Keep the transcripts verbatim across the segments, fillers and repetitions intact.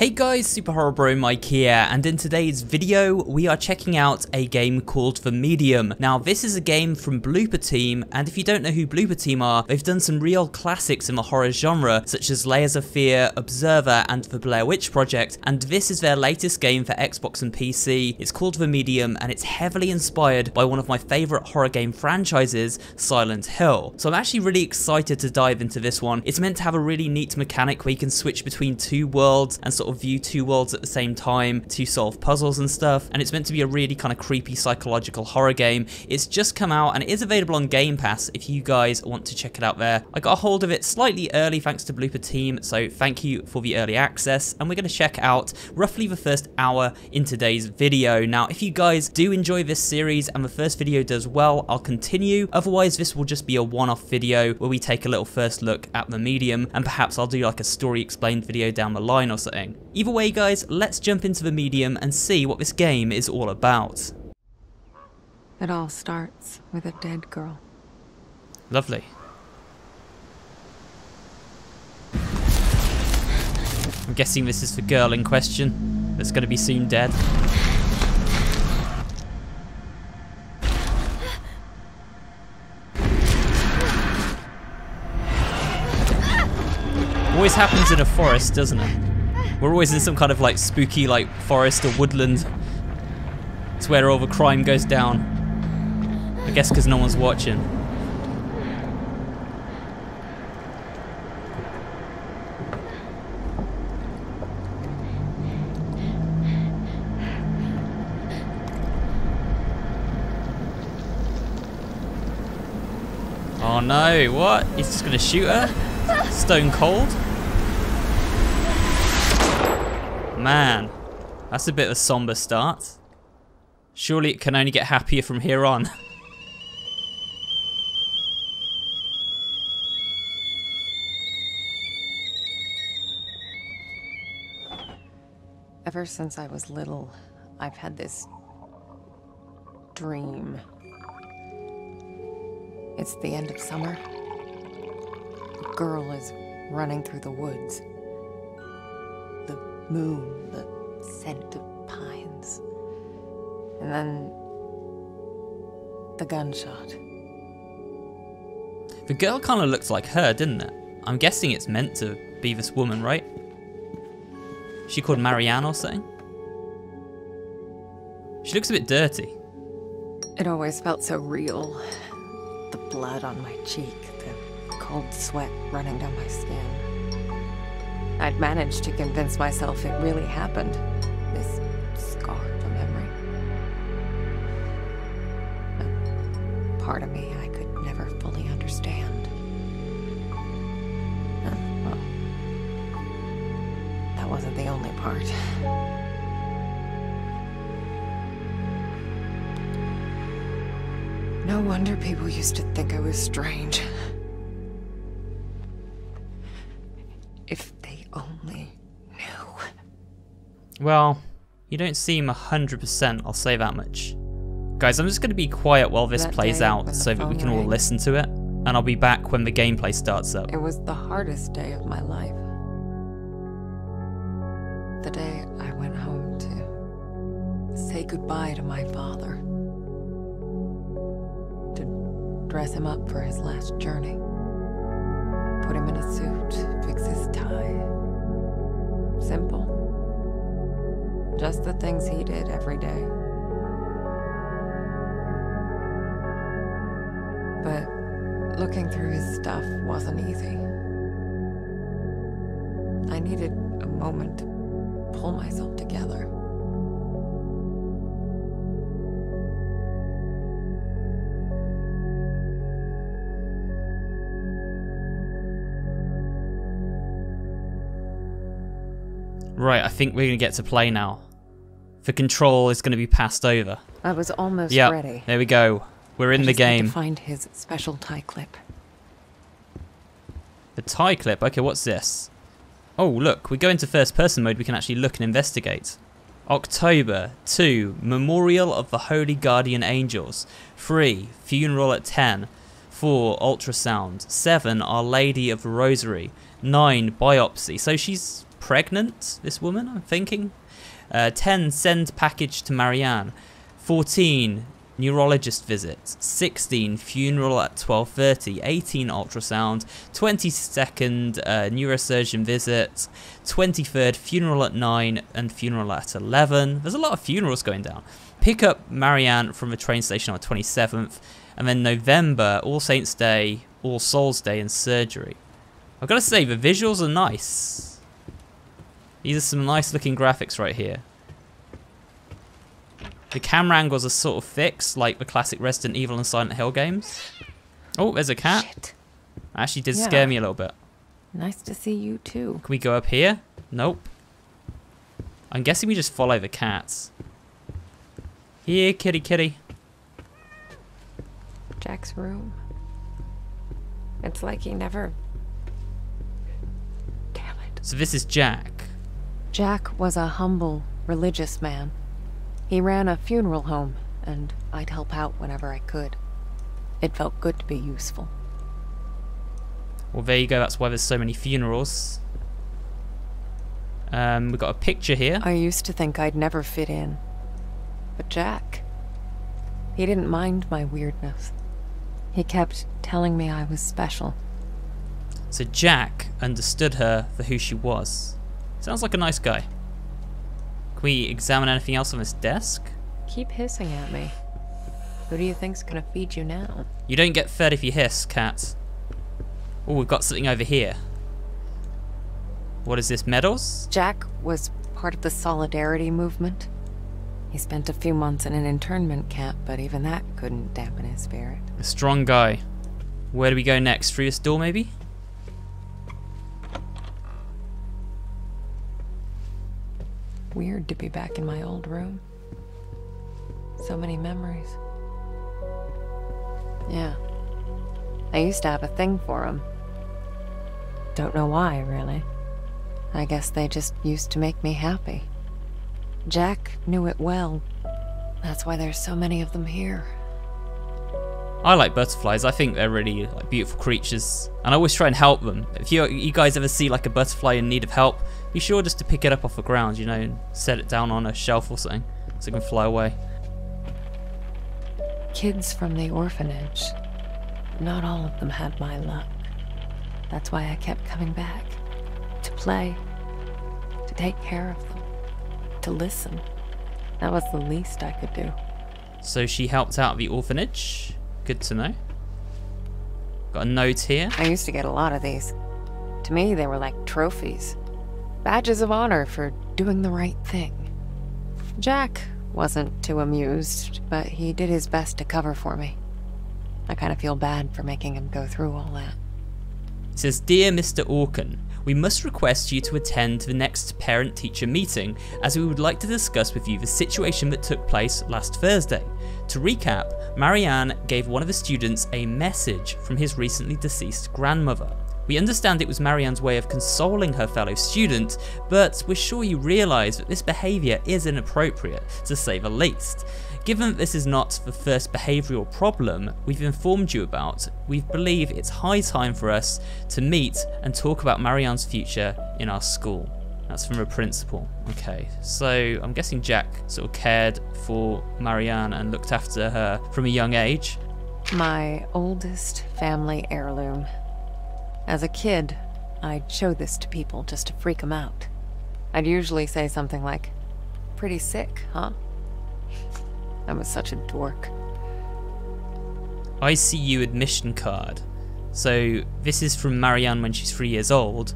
Hey guys, SuperHorrorBro Mike here, and in today's video we are checking out a game called The Medium. Now this is a game from Bloober Team, and if you don't know who Bloober Team are, they've done some real classics in the horror genre such as Layers of Fear, Observer and The Blair Witch Project, and this is their latest game for Xbox and P C. It's called The Medium and it's heavily inspired by one of my favourite horror game franchises, Silent Hill. So I'm actually really excited to dive into this one. It's meant to have a really neat mechanic where you can switch between two worlds and sort of view two worlds at the same time to solve puzzles and stuff, and it's meant to be a really kind of creepy psychological horror game. It's just come out and it is available on Game Pass if you guys want to check it out there. I got a hold of it slightly early thanks to Bloober Team, so thank you for the early access, and we're going to check out roughly the first hour in today's video. Now if you guys do enjoy this series and the first video does well, I'll continue, otherwise this will just be a one-off video where we take a little first look at The Medium, and perhaps I'll do like a story explained video down the line or something. Either way guys, let's jump into The Medium and see what this game is all about. It all starts with a dead girl. Lovely. I'm guessing this is the girl in question that's going to be soon dead. Always happens in a forest, doesn't it? We're always in some kind of like spooky like forest or woodland. It's where all the crime goes down. I guess because no one's watching. Oh no, what? He's just gonna shoot her? Stone cold? Man, that's a bit of a somber start. Surely it can only get happier from here on. Ever since I was little, I've had this dream. It's the end of summer. A girl is running through the woods. Moon, the scent of pines, and then the gunshot. The girl kind of looked like her, didn't it? I'm guessing it's meant to be this woman, right? She called Marianne or something? She looks a bit dirty. It always felt so real. The blood on my cheek, the cold sweat running down my skin. I'd managed to convince myself it really happened. This scar of a memory. A part of me I could never fully understand. Uh, well, that wasn't the only part. No wonder people used to think I was strange. If they only knew. Well, you don't seem one hundred percent, I'll say that much. Guys, I'm just going to be quiet while this plays out so that we can all listen to it, and I'll be back when the gameplay starts up. It was the hardest day of my life. The day I went home to say goodbye to my father. To dress him up for his last journey. Put him in a suit, fix his tie. Simple. Just the things he did every day. But looking through his stuff wasn't easy. I needed a moment to pull myself together. Right, I think we're going to get to play now. The control is going to be passed over. I was almost yep, ready. There we go. We're in I the game. To find his special tie clip. The tie clip? Okay, what's this? Oh, look. We go into first person mode. We can actually look and investigate. October two. Memorial of the Holy Guardian Angels. three. Funeral at ten. four. Ultrasound. seven. Our Lady of the Rosary. nine. Biopsy. So she's pregnant, this woman, I'm thinking. Uh, ten, send package to Marianne. fourteen, neurologist visit. sixteen, funeral at twelve thirty. eighteen, ultrasound. twenty-second, uh, neurosurgeon visit. twenty-third, funeral at nine and funeral at eleven. There's a lot of funerals going down. Pick up Marianne from a train station on the twenty-seventh. And then November, All Saints Day, All Souls Day and surgery. I've got to say, the visuals are nice. These are some nice looking graphics right here. The camera angles are sort of fixed, like the classic Resident Evil and Silent Hill games. Oh, there's a cat. Shit. Actually did yeah. scare me a little bit. Nice to see you too. Can we go up here? Nope. I'm guessing we just follow the cats. Here, kitty, kitty. Jack's room. It's like he never... Damn it. So this is Jack. Jack was a humble, religious man. He ran a funeral home, and I'd help out whenever I could. It felt good to be useful. Well, there you go. That's why there's so many funerals. Um, we've got a picture here. I used to think I'd never fit in. But Jack, he didn't mind my weirdness. He kept telling me I was special. So Jack understood her for who she was. Sounds like a nice guy. Can we examine anything else on this desk? Keep hissing at me. Who do you think's gonna feed you now? You don't get fed if you hiss, cat. Oh, we've got something over here. What is this, medals? Jack was part of the Solidarity movement. He spent a few months in an internment camp, but even that couldn't dampen his spirit. A strong guy. Where do we go next? Through this door, maybe? Weird to be back in my old room. So many memories. Yeah. I used to have a thing for him. Don't know why, really. I guess they just used to make me happy. Jack knew it well. That's why there's so many of them here. I like butterflies. I think they're really like, beautiful creatures, and I always try and help them. If you you guys ever see like a butterfly in need of help, be sure just to pick it up off the ground, you know, and set it down on a shelf or something so it can fly away. Kids from the orphanage. Not all of them had my luck. That's why I kept coming back. To play. To take care of them. To listen. That was the least I could do. So she helped out the orphanage. Good to know. Got a note here. I used to get a lot of these. To me, they were like trophies. Badges of honor for doing the right thing. Jack wasn't too amused, but he did his best to cover for me. I kind of feel bad for making him go through all that. It says, Dear Mister Orkin, we must request you to attend the next parent-teacher meeting, as we would like to discuss with you the situation that took place last Thursday. To recap, Marianne gave one of the students a message from his recently deceased grandmother. We understand it was Marianne's way of consoling her fellow student, but we're sure you realise that this behaviour is inappropriate, to say the least. Given that this is not the first behavioural problem we've informed you about, we believe it's high time for us to meet and talk about Marianne's future in our school. That's from her principal. Okay, so I'm guessing Jack sort of cared for Marianne and looked after her from a young age. My oldest family heirloom. As a kid, I'd show this to people just to freak them out. I'd usually say something like, "Pretty sick, huh?" I was such a dork. I C U admission card. So this is from Marianne when she's three years old,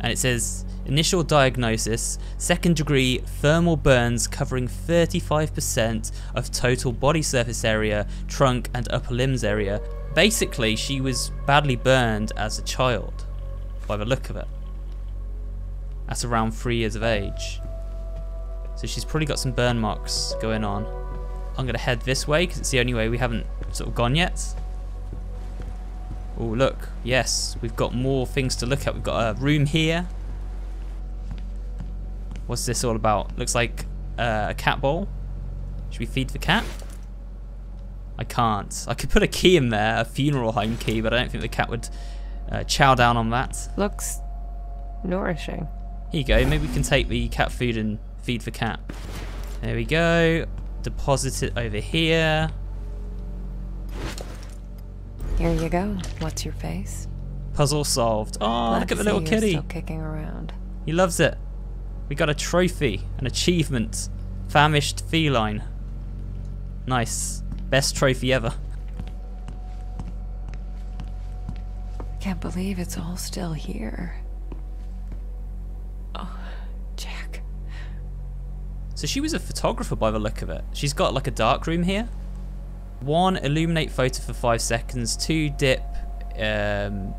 and it says initial diagnosis, second degree thermal burns covering thirty-five percent of total body surface area, trunk and upper limbs area. Basically, she was badly burned as a child, by the look of it. At around three years of age. So she's probably got some burn marks going on. I'm going to head this way because it's the only way we haven't sort of gone yet. Oh, look. Yes, we've got more things to look at. We've got a room here. What's this all about? Looks like uh, a cat bowl. Should we feed the cat? I can't. I could put a key in there, a funeral home key, but I don't think the cat would uh, chow down on that. Looks nourishing. Here you go. Maybe we can take the cat food and feed the cat. There we go. Deposit it over here. Here you go. What's your face? Puzzle solved. Oh, Glad look at the little kitty. Still kicking around. He loves it. We got a trophy, an achievement. Famished feline. Nice. Best trophy ever. Can't believe it's all still here. Oh, Jack. So she was a photographer by the look of it. She's got like a dark room here. One, illuminate photo for five seconds. Two, dip um,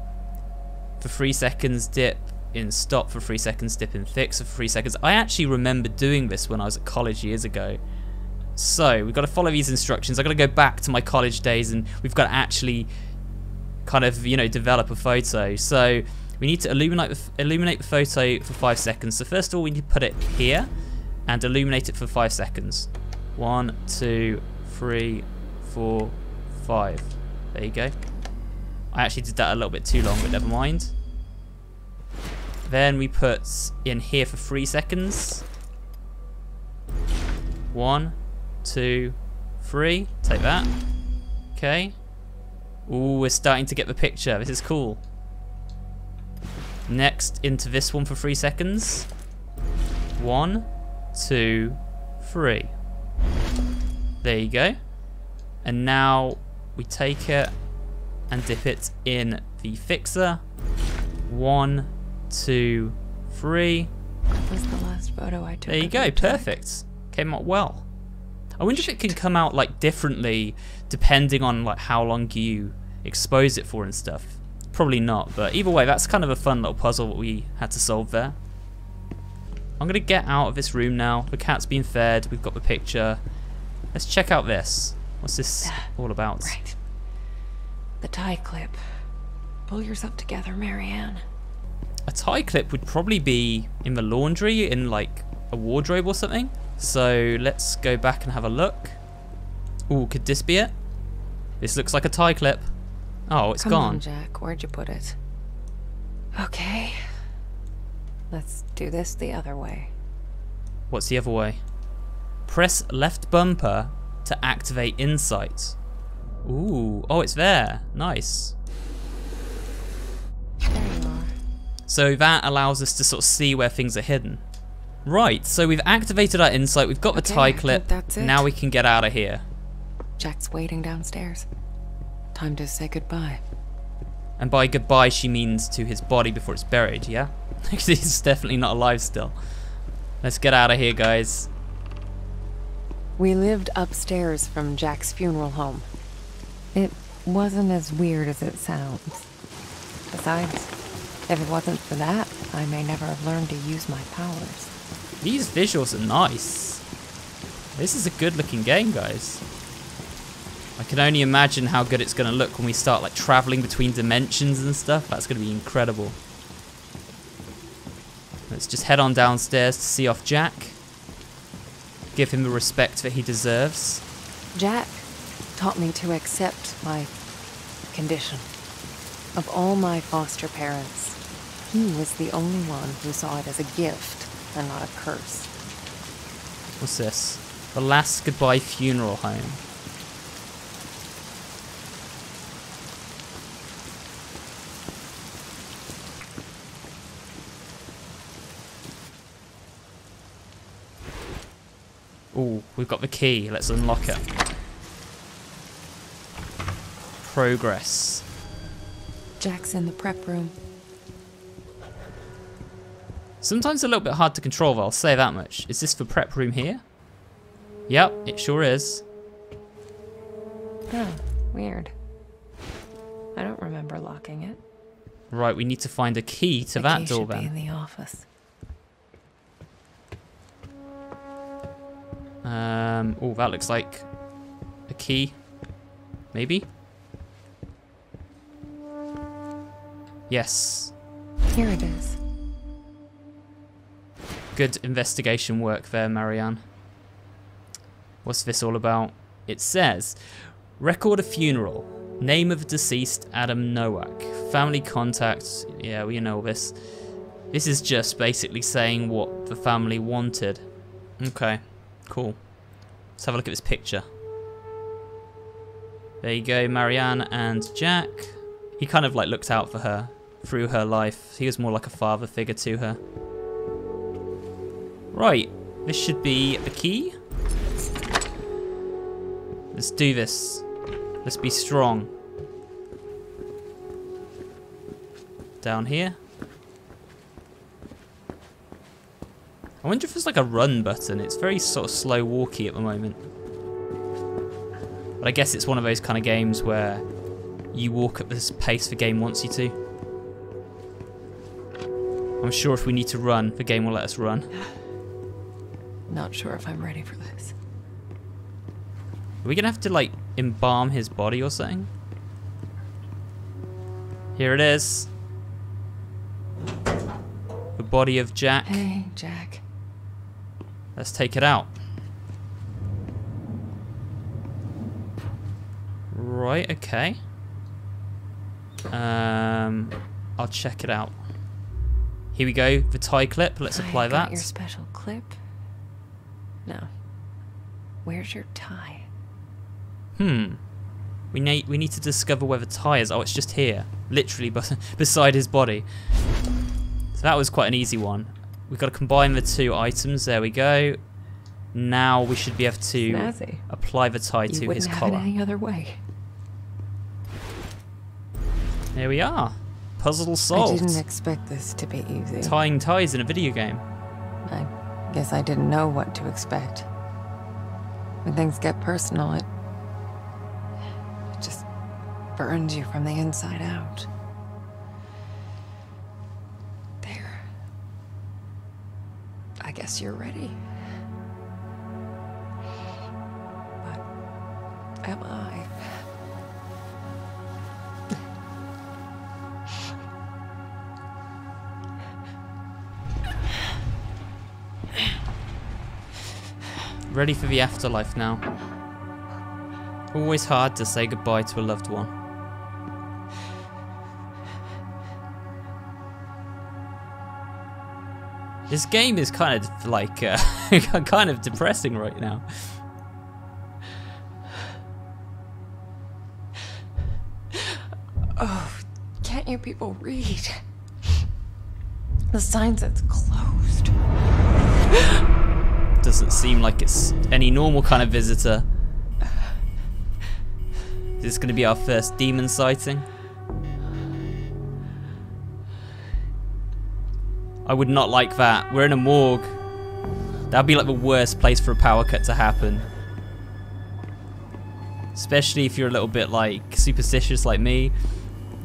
for three seconds. Dip in stop for three seconds. Dip in fix for three seconds. I actually remember doing this when I was at college years ago. So we've got to follow these instructions. I've got to go back to my college days, and we've got to actually kind of, you know, develop a photo. So we need to illuminate the, illuminate the photo for five seconds. So first of all, we need to put it here and illuminate it for five seconds. One, two, three, four, five. There you go. I actually did that a little bit too long, but never mind. Then we put in here for three seconds. One, two, three. Take that. Okay. Ooh, we're starting to get the picture. This is cool. Next, into this one for three seconds. One, two, three. There you go. And now we take it and dip it in the fixer. One, two, three. That was the last photo I took. There you go. Perfect. Came out well. I wonder if it could come out like differently depending on like how long you expose it for and stuff. Probably not, but either way, that's kind of a fun little puzzle that we had to solve there. I'm gonna get out of this room now. The cat's been fed. We've got the picture. Let's check out this. What's this all about? Right. The tie clip. Pull yourself together, Marianne. A tie clip would probably be in the laundry, in like a wardrobe or something. So let's go back and have a look. Ooh, could this be it? This looks like a tie clip. Oh, it's Come gone. Come on, Jack. Where'd you put it? Okay. Let's do this the other way. What's the other way? Press left bumper to activate insight. Ooh. Oh, it's there. Nice. There you are. So that allows us to sort of see where things are hidden. Right, so we've activated our insight, we've got the okay, tie clip, that's it. Now we can get out of here. Jack's waiting downstairs. Time to say goodbye. And by goodbye she means to his body before it's buried, yeah? Because he's definitely not alive still. Let's get out of here, guys. We lived upstairs from Jack's funeral home. It wasn't as weird as it sounds. Besides, if it wasn't for that, I may never have learned to use my powers. These visuals are nice. This is a good looking game, guys. I can only imagine how good it's going to look when we start like traveling between dimensions and stuff. That's going to be incredible. Let's just head on downstairs to see off Jack. Give him the respect that he deserves. Jack taught me to accept my condition. Of all my foster parents, he was the only one who saw it as a gift and not a curse. What's this? The Last Goodbye Funeral Home. Ooh, we've got the key. Let's unlock it. Progress. Jack's in the prep room. Sometimes a little bit hard to control, though, I'll say that much. Is this the prep room here? Yep, it sure is. Oh, weird. I don't remember locking it. Right, we need to find a key to that door then. The key should be in the office. Um, oh, that looks like a key. Maybe? Yes. Here it is. Good investigation work there, Marianne. What's this all about? It says, record of funeral, name of deceased Adam Nowak, family contacts, yeah, we know all this. This is just basically saying what the family wanted. Okay, cool. Let's have a look at this picture. There you go, Marianne and Jack. He kind of like looked out for her through her life. He was more like a father figure to her. Right, this should be the key. Let's do this. Let's be strong. Down here. I wonder if there's like a run button. It's very sort of slow walky at the moment. But I guess it's one of those kind of games where you walk at this pace the game wants you to. I'm sure if we need to run, the game will let us run. Not sure if I'm ready for this. Are we gonna have to like embalm his body or something? Here it is. The body of Jack. Hey, Jack. Let's take it out. Right, okay. Um, I'll check it out. Here we go, the tie clip. Let's apply I got that. Your special clip? No. Where's your tie? Hmm. We need we need to discover where the tie is. Oh, it's just here, literally beside his body. So that was quite an easy one. We've got to combine the two items. There we go. Now we should be able to Snazzy. apply the tie you to his have collar. It any other way. There we are. Puzzle solved. I didn't expect this to be easy. Tying ties in a video game. I guess I didn't know what to expect. When things get personal, it just burns you from the inside out. There. I guess you're ready. But am I? Ready for the afterlife now. Always hard to say goodbye to a loved one. This game is kind of like, uh, kind of depressing right now. Oh, can't you people read? The sign says closed. Doesn't seem like it's any normal kind of visitor. Is this going to be our first demon sighting? I would not like that. We're in a morgue. That'd be like the worst place for a power cut to happen. Especially if you're a little bit like superstitious like me.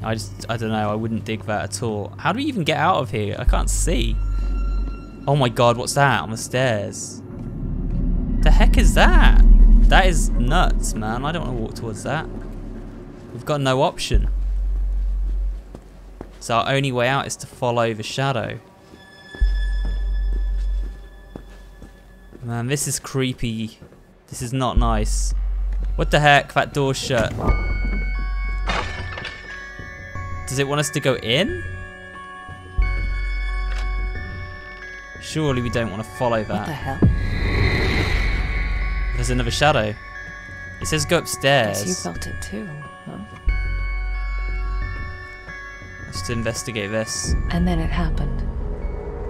I just, I don't know, I wouldn't dig that at all. How do we even get out of here? I can't see. Oh my god, what's that on the stairs? The heck is that? That is nuts, man. I don't want to walk towards that. We've got no option. So our only way out is to follow the shadow. Man, this is creepy. This is not nice. What the heck? That door's shut. Does it want us to go in? Surely we don't want to follow that. What the hell? There's another shadow. It says go upstairs. You felt it too, huh? Let's investigate this. And then it happened,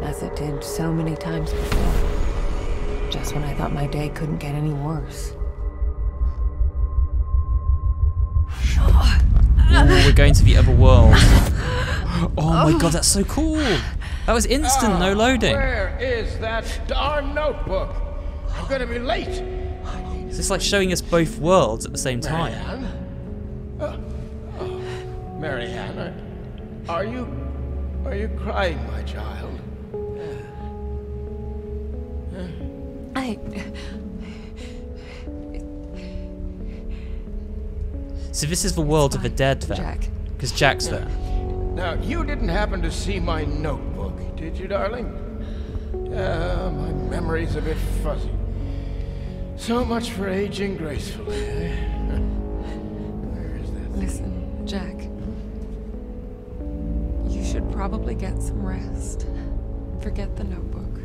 as it did so many times before. Just when I thought my day couldn't get any worse. Ooh, we're going to the other world. Oh my god, that's so cool! That was instant, oh, no loading. Where is that darn notebook? I'm gonna be late. So it's like showing us both worlds at the same time. Marianne? Uh, oh, Marianne, are you, are you crying, my child? I. So this is the world of the dead, then, because Jack's there. Now, you didn't happen to see my notebook, did you, darling? Uh, my memory's a bit fuzzy. So much for aging gracefully. Where is that? Listen, Jack. You should probably get some rest. Don't forget the notebook.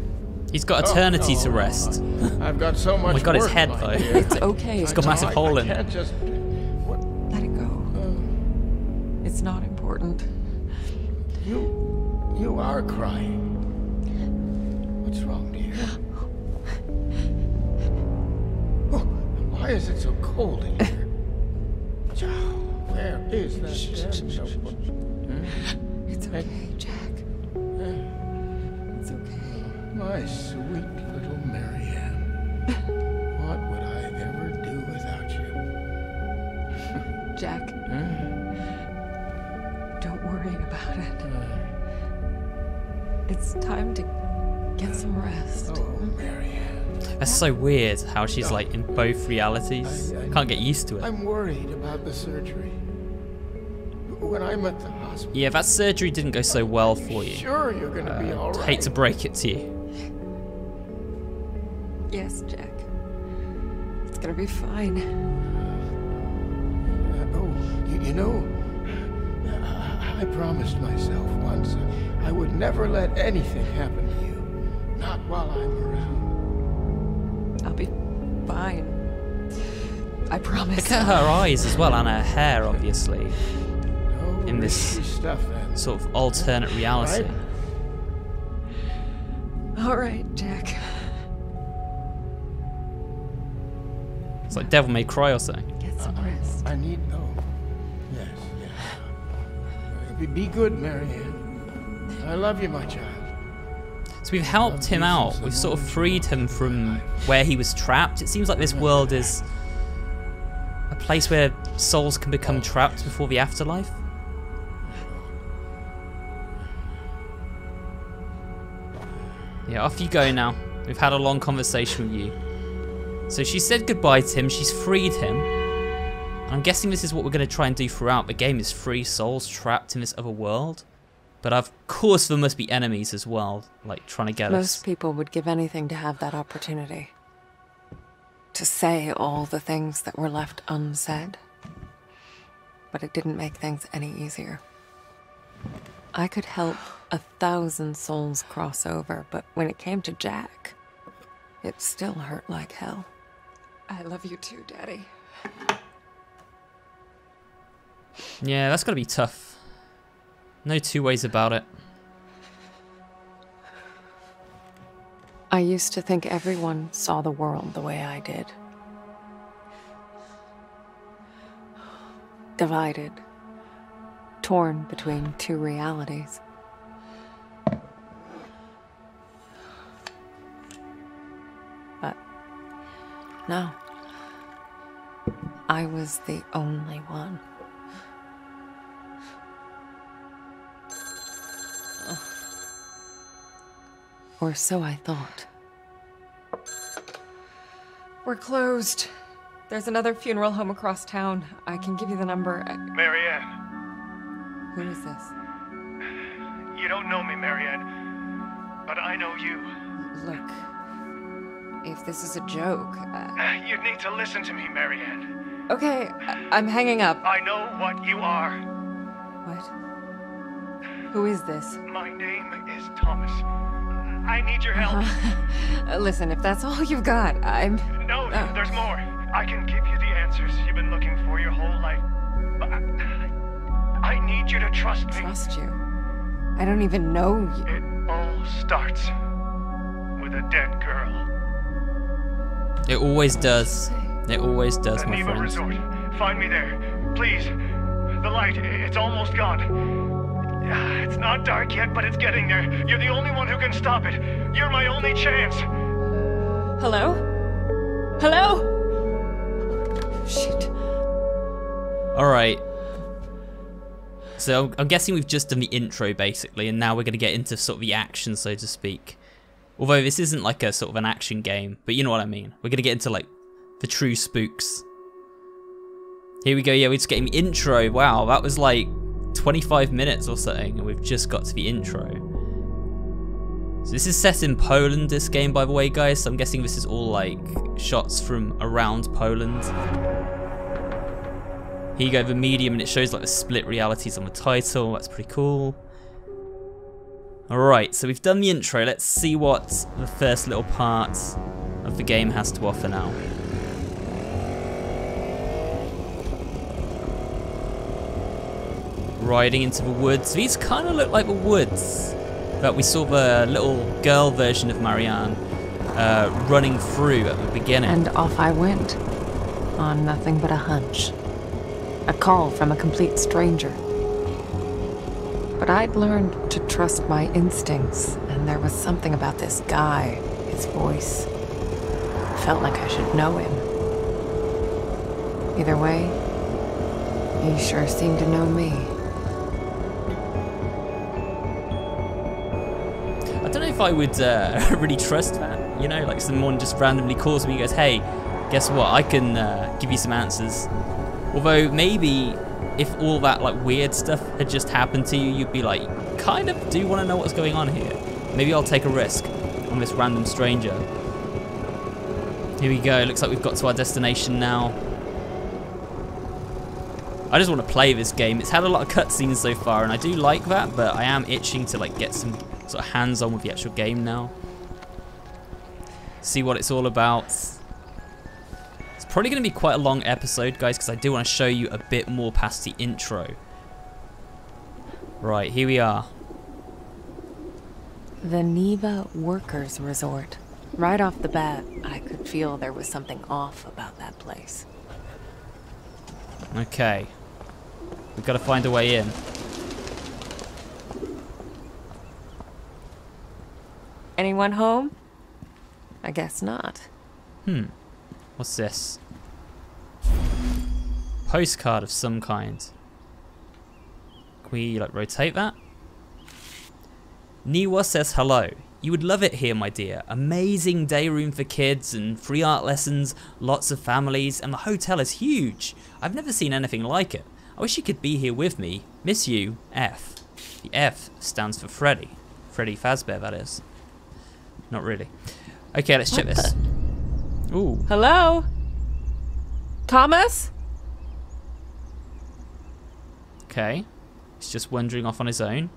He's got eternity oh, no. to rest. I've got so much. Oh my God, his head though. It's okay. It's got a massive hole in it. Just... Let it go. Um, it's not important. You, you are crying. What's wrong, dear? Oh, why is it so cold in here? Where is that? Shh, shh, shh, shh. Hmm? It's okay, I... Jack. My sweet little Marianne. What would I ever do without you? Jack, huh? Don't worry about it. Uh, it's time to get some rest. Oh, Marianne. That's so weird how she's like in both realities. I, I can't get used to it. I'm worried about the surgery. When I'm at the hospital. Yeah, that surgery didn't go so well for you. Sure, you're going to uh, be all right. Hate to break it to you. Yes, Jack. It's gonna be fine. Uh, oh, you, you know, uh, I promised myself once I would never let anything happen to you. Not while I'm around. I'll be fine. I promise. Look at her eyes as well, and her hair, obviously. No in this stuff, sort of alternate reality. All right, Jack. It's like Devil May Cry or something. Get some rest. I, I need, oh, yes, yes. Be, be good, Marianne. I love you, my child. So we've helped him out. We've sort of freed him from where he was trapped. It seems like this world is a place where souls can become trapped before the afterlife. Yeah, off you go now. We've had a long conversation with you. So she said goodbye to him, she's freed him. I'm guessing this is what we're going to try and do throughout the game, is free souls trapped in this other world. But of course there must be enemies as well, like trying to get us. Most people would give anything to have that opportunity. To say all the things that were left unsaid. But it didn't make things any easier. I could help a thousand souls cross over, but when it came to Jack, it still hurt like hell. I love you too, Daddy. Yeah, that's gotta be tough. No two ways about it. I used to think everyone saw the world the way I did. Divided. Torn between two realities. But no. I was the only one. Or so I thought. We're closed. There's another funeral home across town. I can give you the number. I... Marianne. Who is this? You don't know me, Marianne, but I know you. Look, if this is a joke... I... You'd need to listen to me, Marianne. Okay, I I'm hanging up. I know what you are. What? Who is this? My name is Thomas. I need your help. Uh, listen, if that's all you've got, I'm... No, uh, there's more. I can give you the answers you've been looking for your whole life. But I, I need you to trust me. Trust you? I don't even know you. It all starts with a dead girl. It always does. It always does, my friend. Niwa Resort. Find me there. Please. The light, it's almost gone. It's not dark yet, but it's getting there. You're the only one who can stop it. You're my only chance. Hello? Hello? Shit. Alright. So I'm guessing we've just done the intro, basically, and now we're going to get into sort of the action, so to speak. Although this isn't like a sort of an action game, but you know what I mean. We're going to get into, like, the true spooks. Here we go. Yeah, we're just getting the intro. Wow, that was like... twenty-five minutes or something, and we've just got to the intro. So this is set in Poland, this game, by the way, guys, so I'm guessing this is all like shots from around Poland. Here you go, The Medium, and it shows like the split realities on the title. That's pretty cool. Alright, so we've done the intro. Let's see what the first little part of the game has to offer now. Riding into the woods. These kind of look like the woods that we saw the little girl version of Marianne uh, running through at the beginning. And off I went, on nothing but a hunch. A call from a complete stranger. But I'd learned to trust my instincts, and there was something about this guy, his voice. It felt like I should know him. Either way, he sure seemed to know me. I don't know if I would uh, really trust that, you know, like someone just randomly calls me and goes, hey, guess what, I can uh, give you some answers. Although maybe if all that like weird stuff had just happened to you, you'd be like, kind of do want to know what's going on here. Maybe I'll take a risk on this random stranger. Here we go, looks like we've got to our destination now. I just want to play this game. It's had a lot of cutscenes so far and I do like that, but I am itching to like get some sort of hands-on with the actual game now. See what it's all about. It's probably going to be quite a long episode, guys, because I do want to show you a bit more past the intro. Right, here we are. The Niwa Workers' Resort. Right off the bat, I could feel there was something off about that place. Okay. We've got to find a way in. Anyone home? I guess not. Hmm. What's this? Postcard of some kind. Can we, like, rotate that? Niwa says hello. You would love it here, my dear. Amazing day room for kids and free art lessons, lots of families, and the hotel is huge. I've never seen anything like it. I wish you could be here with me. Miss you, F. The F stands for Freddy. Freddy Fazbear, that is. Not really. Okay, let's check this. Ooh. Hello? Thomas? Okay. He's just wandering off on his own.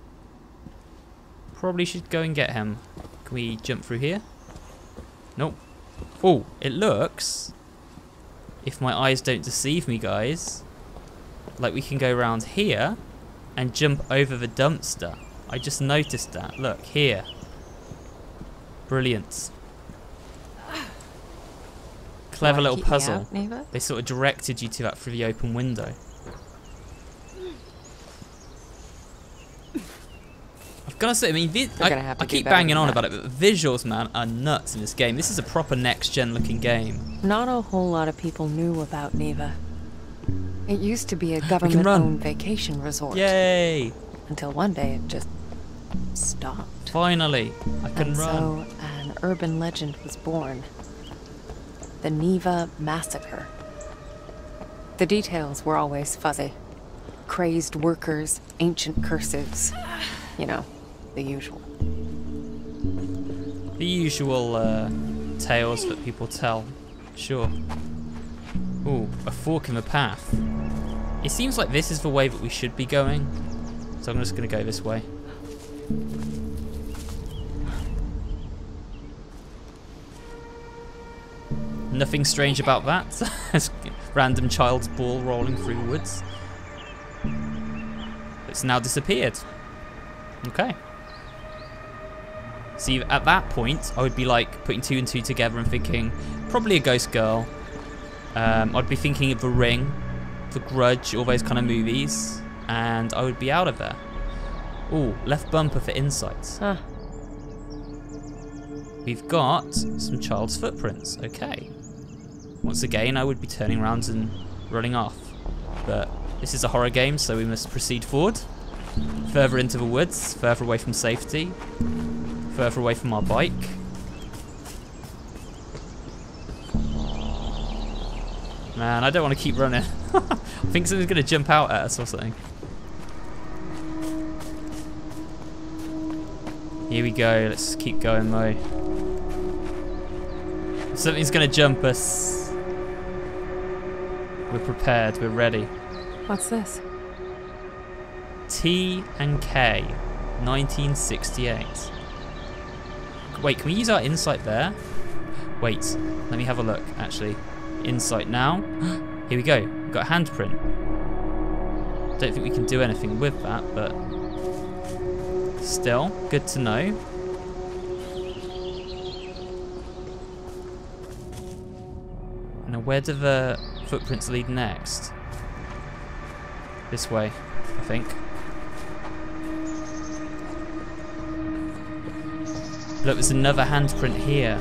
Probably should go and get him. Can we jump through here? Nope. Oh, it looks, if my eyes don't deceive me, guys, like we can go around here and jump over the dumpster. I just noticed that. Look, here. Brilliant. Clever little puzzle. Out, they sort of directed you to that through the open window. I've got to say, I mean, I, I keep banging on about it, but the visuals, man, are nuts in this game. This is a proper next-gen looking game. Not a whole lot of people knew about Niwa. It used to be a government-owned vacation resort. Yay! Until one day it just stopped. Finally, I can and run. So an urban legend was born. The Niwa Massacre. The details were always fuzzy. Crazed workers, ancient curses, you know, the usual. The usual uh, tales that people tell, sure. Ooh, a fork in the path. It seems like this is the way that we should be going, so I'm just gonna go this way. Nothing strange about that. Random child's ball rolling through the woods. It's now disappeared. Okay. See, at that point, I would be like putting two and two together and thinking, probably a ghost girl. Um, I'd be thinking of The Ring, The Grudge, all those kind of movies, and I would be out of there. Ooh, left bumper for insights. Huh. We've got some child's footprints. Okay. Once again, I would be turning around and running off, but this is a horror game, so we must proceed forward. Further into the woods, further away from safety, further away from our bike. Man, I don't want to keep running. I think something's going to jump out at us or something. Here we go, let's keep going though. If something's going to jump us, we're prepared, we're ready. What's this? T and K. nineteen sixty-eight. Wait, can we use our insight there? Wait, let me have a look, actually. Insight now. Here we go. We've got a handprint. Don't think we can do anything with that, but still, good to know. Now, where do the footprints lead next? This way, I think. Look, there's another handprint here.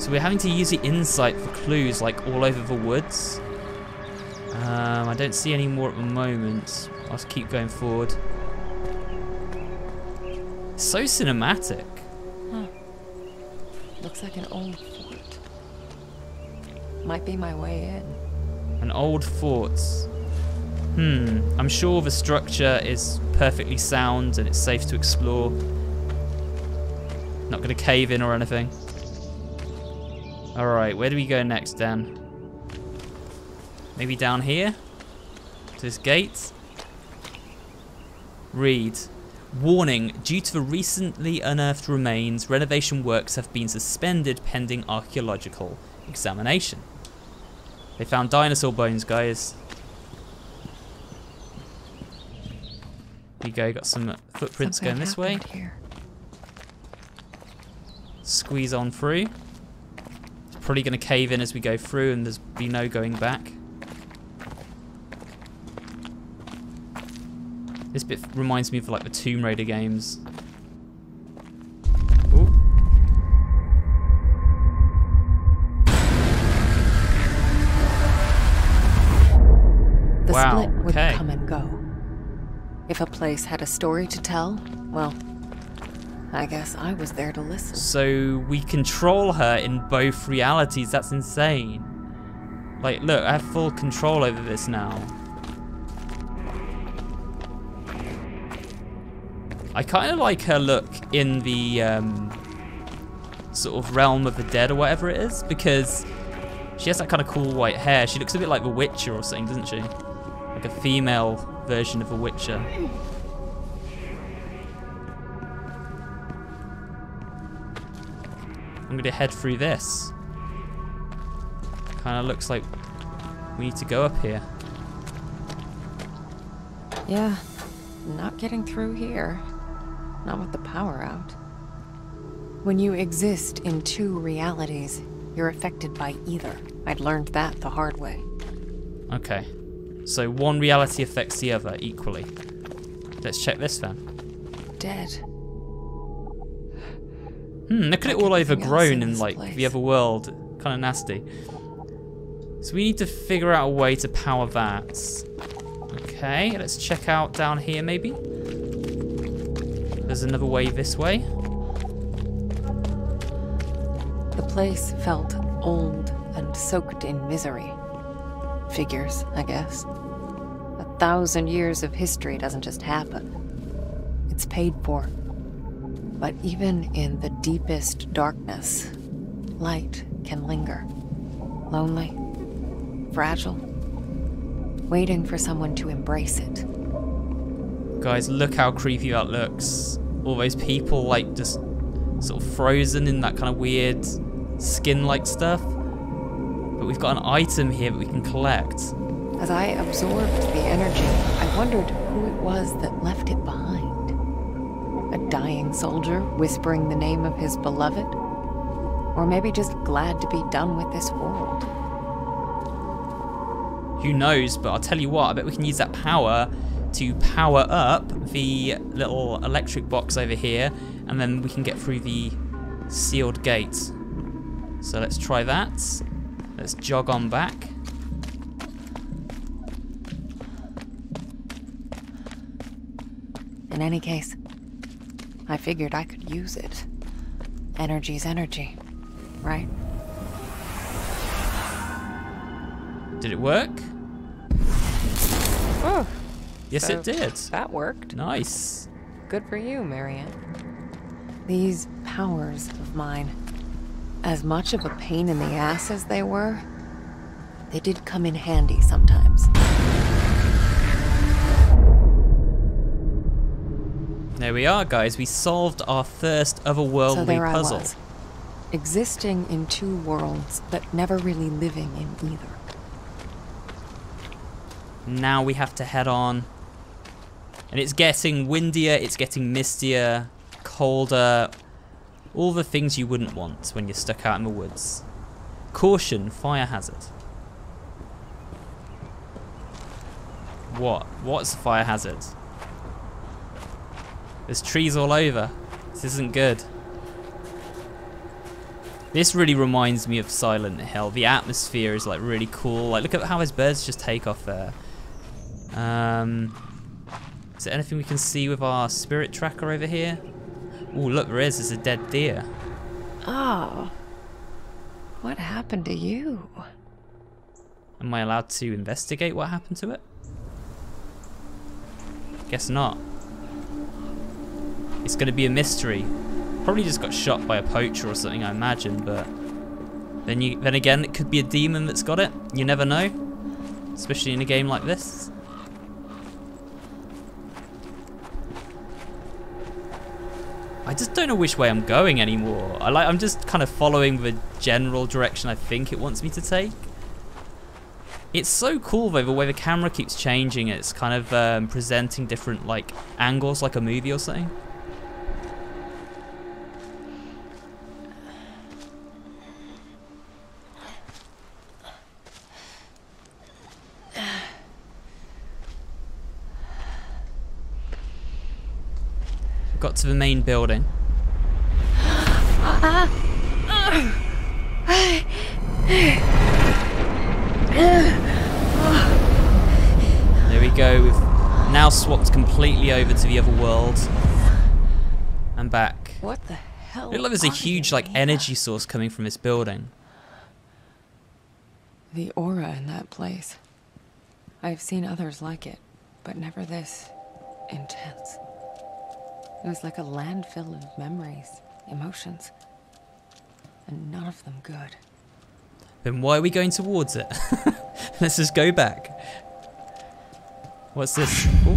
So we're having to use the insight for clues, like, all over the woods. Um, I don't see any more at the moment. I'll just keep going forward. So cinematic. Huh. Looks like an old fort. Might be my way in. An old fort. Hmm. I'm sure the structure is perfectly sound and it's safe to explore. Not going to cave in or anything. Alright, where do we go next, Dan? Maybe down here? To this gate? Read. Warning, due to the recently unearthed remains, renovation works have been suspended pending archaeological examination. They found dinosaur bones, guys. Here you go, got some footprints going this way. Here. Squeeze on through. Probably going to cave in as we go through, and there's be no going back. This bit reminds me of like the Tomb Raider games. Ooh. The wow. split would okay. come and go. If a place had a story to tell, well, I guess I was there to listen. So we control her in both realities. That's insane. Like, look, I have full control over this now. I kind of like her look in the um, sort of realm of the dead or whatever it is, because she has that kind of cool white hair. She looks a bit like The Witcher or something, doesn't she? Like a female version of The Witcher. I'm going to head through this. Kind of looks like we need to go up here. Yeah, not getting through here. Not with the power out. When you exist in two realities, you're affected by either. I'd learned that the hard way. Okay. So one reality affects the other equally. Let's check this then. Dead. Hmm, look at it all overgrown in, like, the other world. Kind of nasty. So we need to figure out a way to power that. Okay, let's check out down here, maybe. There's another way this way. The place felt old and soaked in misery. Figures, I guess. A thousand years of history doesn't just happen. It's paid for. But even in the deepest darkness, light can linger. Lonely, fragile, waiting for someone to embrace it. Guys, look how creepy that looks. All those people, like, just sort of frozen in that kind of weird skin-like stuff. But we've got an item here that we can collect. As I absorbed the energy, I wondered who it was that left it behind. A dying soldier whispering the name of his beloved? Or maybe just glad to be done with this world? Who knows, but I'll tell you what, I bet we can use that power to power up the little electric box over here, and then we can get through the sealed gate. So let's try that. Let's jog on back. In any case, I figured I could use it. Energy's energy, right? Did it work? Oh. Yes, so it did. That worked. Nice. Good for you, Marianne. These powers of mine, as much of a pain in the ass as they were, they did come in handy sometimes. There we are, guys. We solved our first otherworldly so puzzle. Was, existing in two worlds, but never really living in either. Now we have to head on. And it's getting windier, it's getting mistier, colder. All the things you wouldn't want when you're stuck out in the woods. Caution, fire hazard. What? What's a fire hazard? There's trees all over. This isn't good. This really reminds me of Silent Hill. The atmosphere is like really cool. Like, look at how those birds just take off there. Um, is there anything we can see with our spirit tracker over here? Oh, look, there is. There's a dead deer. Oh, what happened to you? Am I allowed to investigate what happened to it? Guess not. It's going to be a mystery. Probably just got shot by a poacher or something, I imagine, but then you then again it could be a demon that's got it. You never know. Especially in a game like this. I just don't know which way I'm going anymore. I like I'm just kind of following the general direction I think it wants me to take. It's so cool though, the way the camera keeps changing. It's kind of um, presenting different like angles like a movie or something. Got to the main building. There we go. We've now swapped completely over to the other world. And back. What the hell? It looks like there's a huge like energy source coming from this building. The aura in that place. I've seen others like it, but never this intense. It was like a landfill of memories, emotions, and none of them good. Then why are we going towards it? Let's just go back. What's this? Ooh.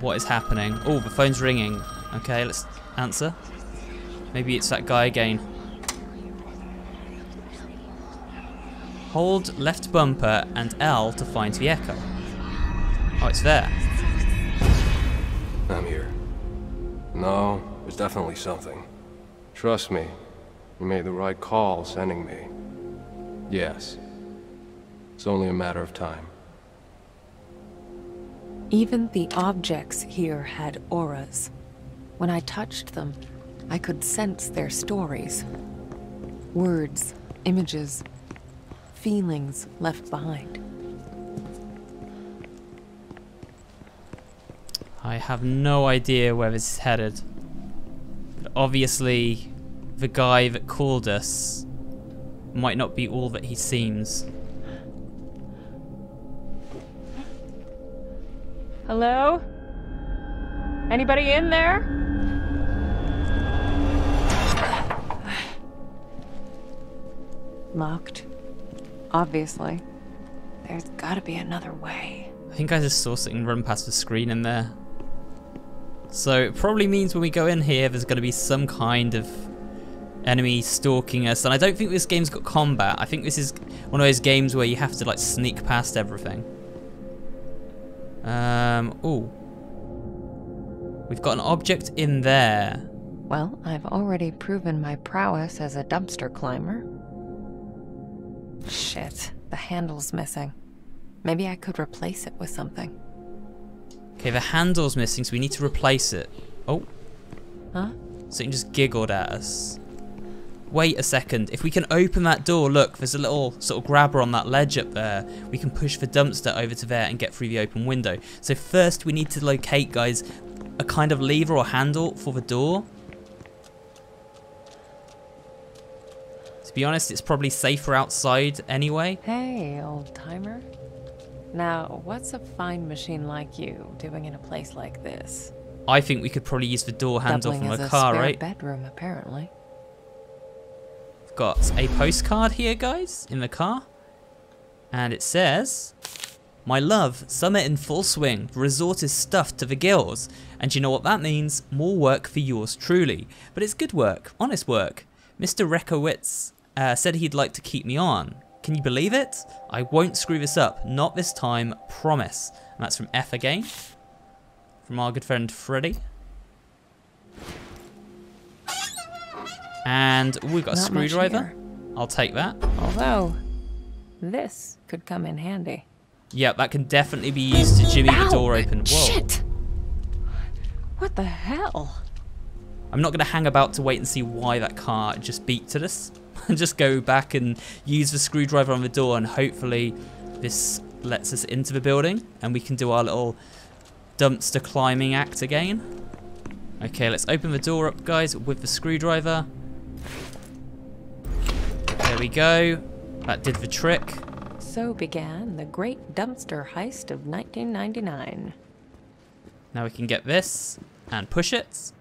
What is happening? Oh, the phone's ringing. Okay, let's answer. Maybe it's that guy again. Hold left bumper and L to find the echo. Oh, it's there. I'm here. No, there's definitely something. Trust me, you made the right call sending me. Yes. It's only a matter of time. Even the objects here had auras. When I touched them, I could sense their stories. Words, images, feelings left behind. I have no idea where this is headed. But obviously, the guy that called us might not be all that he seems. Hello? Anybody in there? Locked. Obviously. There's gotta be another way. I think I just saw something run past the screen in there. So it probably means when we go in here, there's going to be some kind of enemy stalking us. And I don't think this game's got combat. I think this is one of those games where you have to like sneak past everything. Um, ooh. We've got an object in there. Well, I've already proven my prowess as a dumpster climber. Shit, the handle's missing. Maybe I could replace it with something. Okay, the handle's missing, so we need to replace it. Oh. Huh? Something just giggled at us. Wait a second. If we can open that door, look, there's a little sort of grabber on that ledge up there. We can push the dumpster over to there and get through the open window. So first we need to locate, guys, a kind of lever or handle for the door. To be honest, it's probably safer outside anyway. Hey, old timer. Now, what's a fine machine like you doing in a place like this? I think we could probably use the door handle from a car, right? Bedroom, apparently. We've got a postcard here, guys, in the car. And it says, My love, summer in full swing, resort is stuffed to the gills. And you know what that means? More work for yours truly. But it's good work, honest work. Mister Reckowitz uh, said he'd like to keep me on. Can you believe it? I won't screw this up, not this time, promise. And that's from F again, from our good friend Freddy. And ooh, we've got a not screwdriver. I'll take that. Although, this could come in handy. Yeah, that can definitely be used to jimmy Ow, the door open. Whoa. Shit! What the hell? I'm not going to hang about to wait and see why that car just beat to this. And just go back and use the screwdriver on the door, and hopefully this lets us into the building and we can do our little dumpster climbing act again. Okay, let's open the door up, guys, with the screwdriver. There we go. That did the trick. So began the great dumpster heist of nineteen ninety-nine. Now we can get this and push it.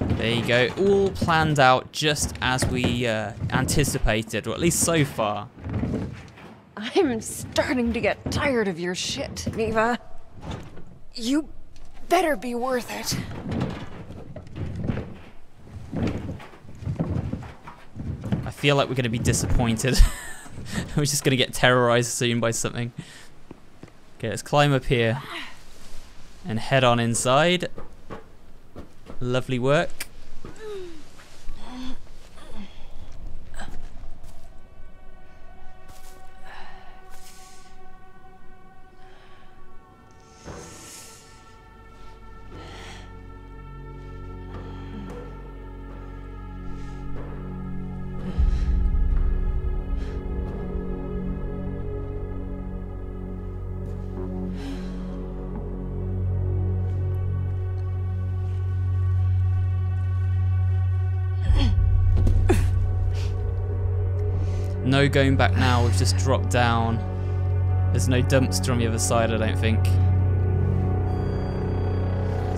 There you go, all planned out just as we uh, anticipated, or at least so far. I'm starting to get tired of your shit, Niwa. You better be worth it. I feel like we're going to be disappointed. We're just going to get terrorized soon by something. Okay, let's climb up here and head on inside. Lovely work. No going back now, we've just dropped down. There's no dumpster on the other side, I don't think.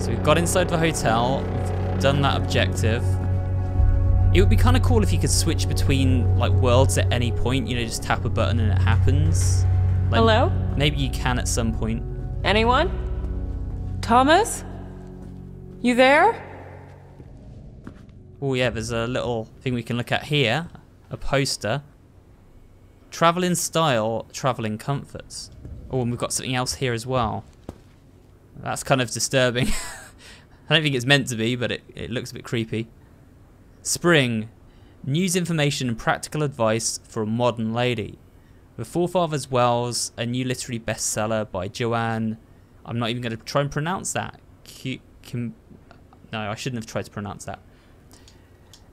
So we've got inside the hotel, we've done that objective. It would be kind of cool if you could switch between like worlds at any point, you know, just tap a button and it happens. Like, hello? Maybe you can at some point. Anyone? Thomas? You there? Oh yeah, there's a little thing we can look at here, a poster. Travel in style, travel in comforts. Oh, and we've got something else here as well. That's kind of disturbing. I don't think it's meant to be, but it, it looks a bit creepy. Spring, news information and practical advice for a modern lady. The Forefathers' Wells, a new literary bestseller by Joanne. I'm not even going to try and pronounce that. Q Kim no, I shouldn't have tried to pronounce that.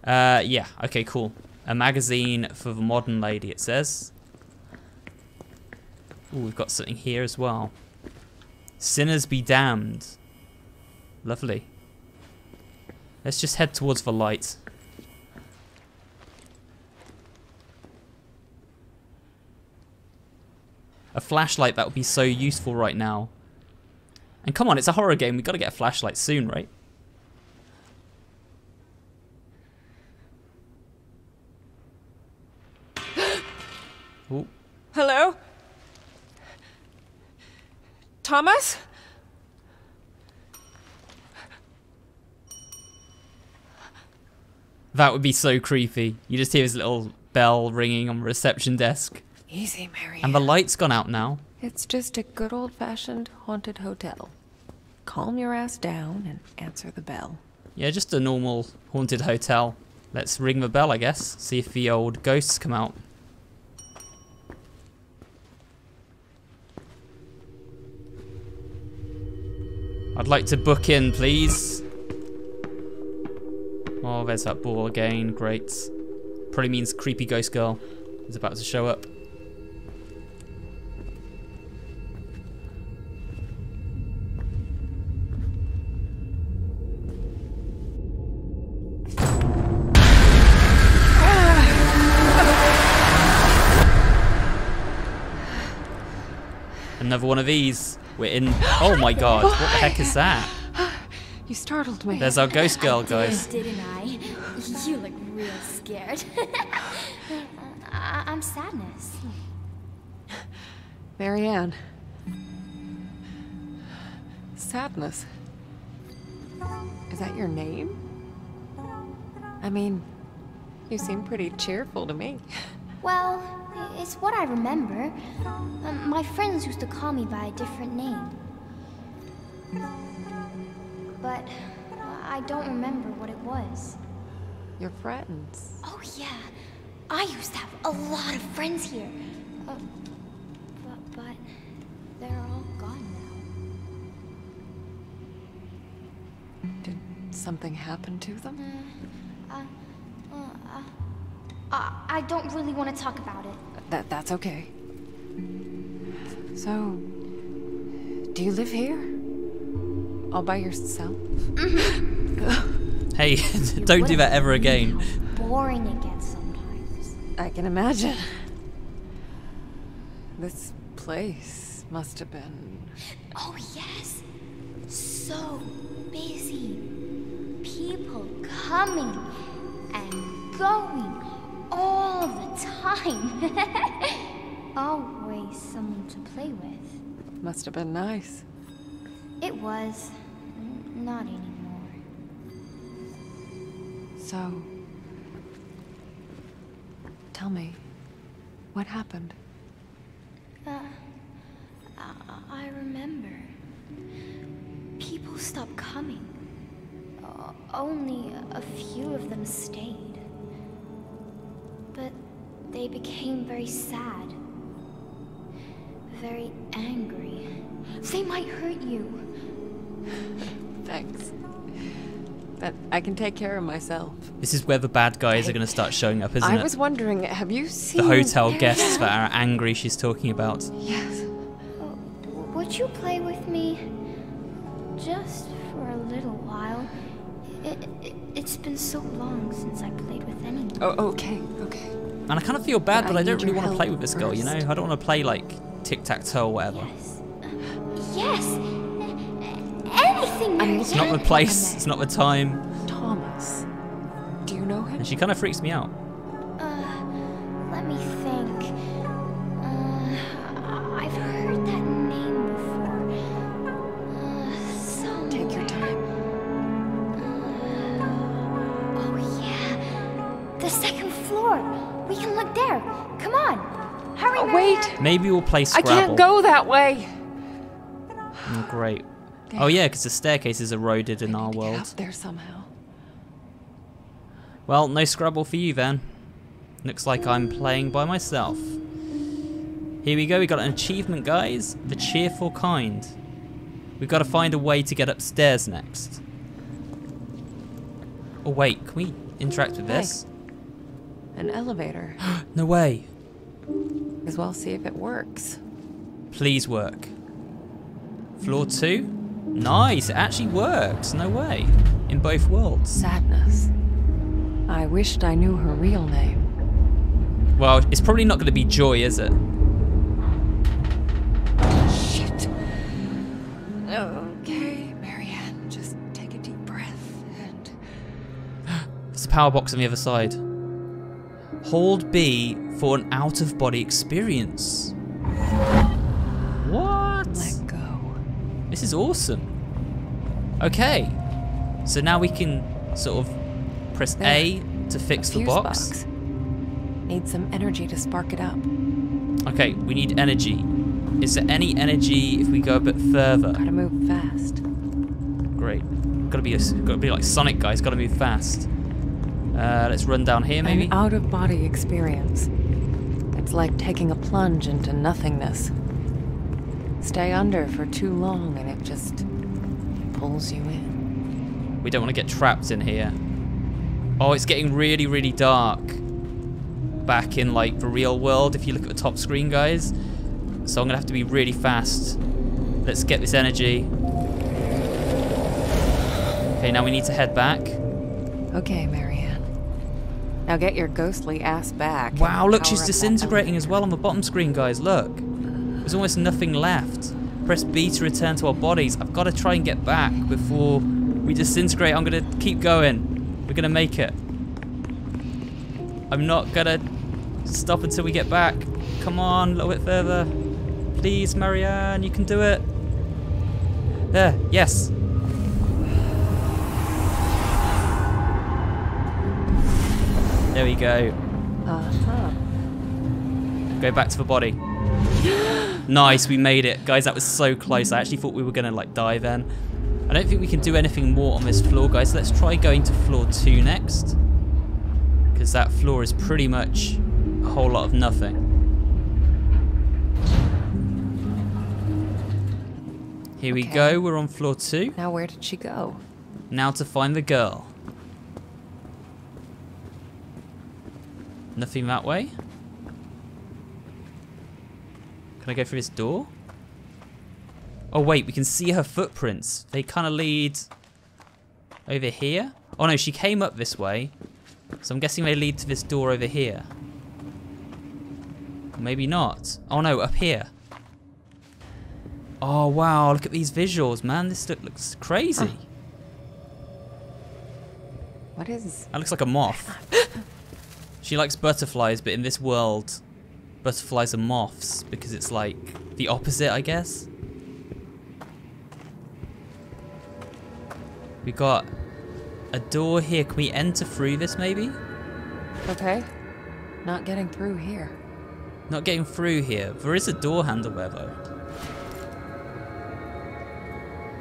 Uh, yeah, okay, cool. A magazine for the modern lady, it says. Ooh, we've got something here as well. Sinners be damned. Lovely. Let's just head towards the light. A flashlight, that would be so useful right now. And come on, it's a horror game. We've got to get a flashlight soon, right? Ooh. Hello? Thomas? That would be so creepy. You just hear his little bell ringing on the reception desk. Easy, Marianne. And the light's gone out now. It's just a good old-fashioned haunted hotel. Calm your ass down and answer the bell. Yeah, just a normal haunted hotel. Let's ring the bell, I guess. See if the old ghosts come out. I'd like to book in, please. Oh, there's that ball again. Great. Probably means creepy ghost girl is about to show up. Another one of these. We're in. Oh my god, what the heck is that? You startled me. There's our ghost girl, guys. I did, didn't I? You look real scared. uh, I'm sadness. Marianne. Sadness. Is that your name? I mean, you seem pretty cheerful to me. Well, it's what I remember. Um, my friends used to call me by a different name. But I don't remember what it was. Your friends? Oh, yeah. I used to have a lot of friends here. Uh, but, but they're all gone now. Did something happen to them? Uh, uh, uh, uh, I don't really want to talk about it. That, that's okay. So, do you live here? All by yourself? Hey, don't do that ever again. Boring again sometimes. I can imagine. This place must have been... Oh yes! So busy. People coming and going all the time. Always someone to play with. Must have been nice. It was. Not anymore. So... Tell me, what happened? Uh, I remember. People stopped coming. Uh, only a few of them stayed. But they became very sad. Very angry. They might hurt you. Thanks. That I can take care of myself. This is where the bad guys I, are going to start showing up, isn't I it? I was wondering, have you seen... The hotel guests that are angry she's talking about. Yes. Uh, would you play with me? Just for a little while. It, it, it's been so long since I played with anyone. Oh, okay, okay. And I kind of feel bad, but, but I, I don't really want to play with this girl, you know? I don't want to play, like, tic-tac-toe or whatever. Yes. Yes! Anything, Marianne. It's not the place, it's not the time. Thomas, do you know him? And she kind of freaks me out. Uh, let me think. Uh, I've heard that name before. Uh, somewhere. Take your time. Uh, oh yeah, the second floor. We can look there. Come on, hurry, oh, wait. Maybe we'll play Scrabble. I can't go that way. Oh, great. Damn. Oh yeah, because the staircase is eroded in I our world. Get up there somehow. Well, no Scrabble for you then. Looks like I'm playing by myself. Here we go. We got an achievement, guys. The cheerful kind. We've got to find a way to get upstairs next. Oh wait, can we interact with this? An elevator. No way. As well, see if it works. Please work. Floor two? Nice, it actually works. No way. In both worlds. Sadness. I wished I knew her real name. Well, it's probably not going to be Joy, is it? Shit. Okay, Marianne, just take a deep breath and... There's a power box on the other side. Hold B for an out-of-body experience. What? Like This is awesome. Okay, so now we can sort of press A to fix the box. box. Need some energy to spark it up. Okay, we need energy. Is there any energy if we go a bit further? Gotta move fast. Great. Gotta be a, gotta be like Sonic, guys. Gotta move fast. Uh, let's run down here, maybe. An out-of-body experience. It's like taking a plunge into nothingness. Stay under for too long and it just pulls you in. We don't want to get trapped in here. Oh, it's getting really, really dark. Back in, like, the real world, if you look at the top screen, guys. So I'm going to have to be really fast. Let's get this energy. Okay, now we need to head back. Okay, Marianne. Now get your ghostly ass back. Wow, look, she's disintegrating as well on the bottom screen, guys, look. There's almost nothing left. Press B to return to our bodies. I've got to try and get back before we disintegrate. I'm going to keep going. We're going to make it. I'm not going to stop until we get back. Come on, a little bit further. Please, Marianne, you can do it. There, yes. There we go. Uh-huh. Go back to the body. Nice, we made it. Guys, that was so close. I actually thought we were going to like die then. I don't think we can do anything more on this floor, guys. Let's try going to floor two next. Because that floor is pretty much a whole lot of nothing. Here okay. we go, we're on floor two. Now where did she go? Now to find the girl. Nothing that way. Can I go through this door? Oh wait, we can see her footprints. They kind of lead over here. Oh no, she came up this way. So I'm guessing they lead to this door over here. Maybe not. Oh no, up here. Oh wow, look at these visuals, man. This look, looks crazy. Oh. What is... That looks like a moth. She likes butterflies, but in this world, butterflies are moths because it's like the opposite, I guess. We got a door here. Can we enter through this maybe? Okay. Not getting through here. Not getting through here. There is a door handle there though.